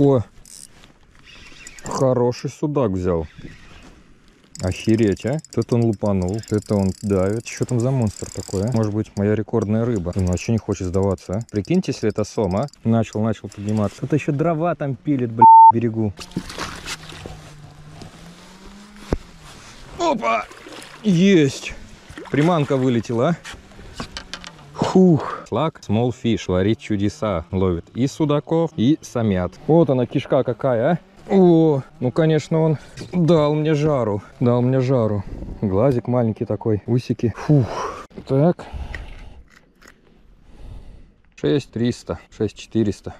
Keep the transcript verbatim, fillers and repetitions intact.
О, хороший судак взял. Охереть, а? Тут он лупанул, это он давит. Что там за монстр такой, а? Может быть, моя рекордная рыба. Ну, а что не хочет сдаваться, а? Прикиньте, если это сом, а? Начал, начал подниматься. Кто-то еще дрова там пилит, блядь, к берегу. Опа! Есть! Приманка вылетела, а? Фух! Шлак SmolFish варит чудеса, ловит и судаков, и самят. Вот она, кишка какая, а? О, ну конечно, он дал мне жару, дал мне жару. Глазик маленький такой, усики. Фух. Так. шесть триста, шесть четыреста.